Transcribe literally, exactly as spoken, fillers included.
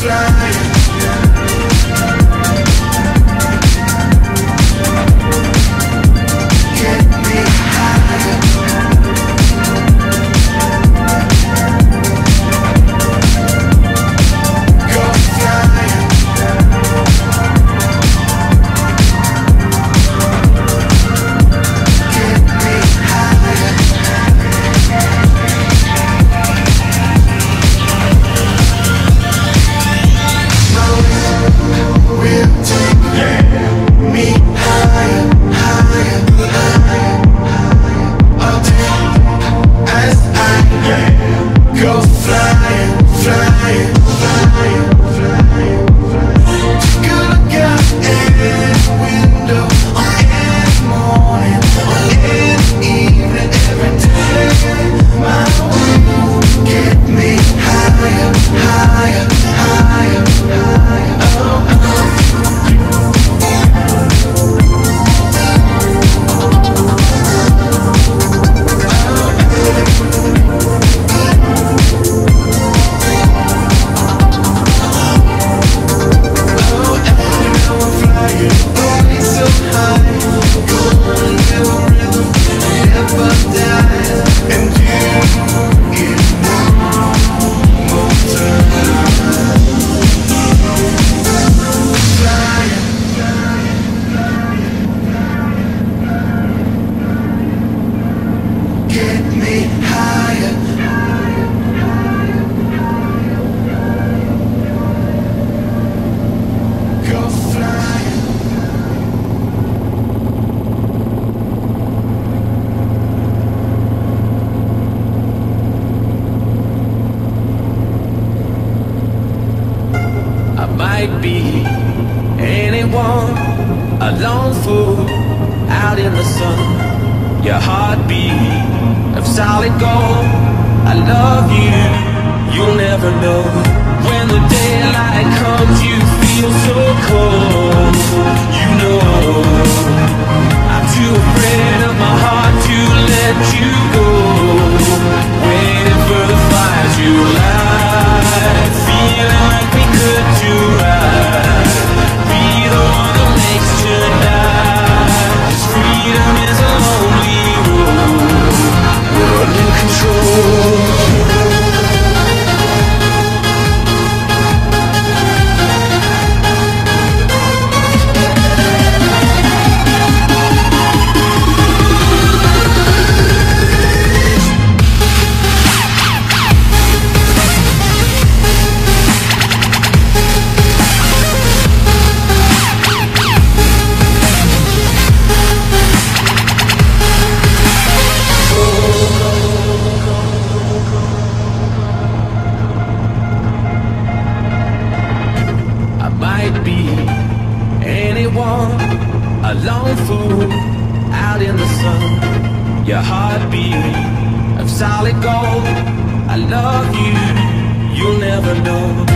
flying. Might be anyone, a lone fool out in the sun. Your heartbeat of solid gold. I love you, you'll never know. When the daylight comes, you feel so cold. You know I'm too afraid of my heart to let you go. Waiting for the fires you light, feeling like we could do right. Be the one that makes tonight. Cause freedom is a lonely road. We're under control. A lone fool out in the sun. Your heartbeat of solid gold. I love you, you'll never know.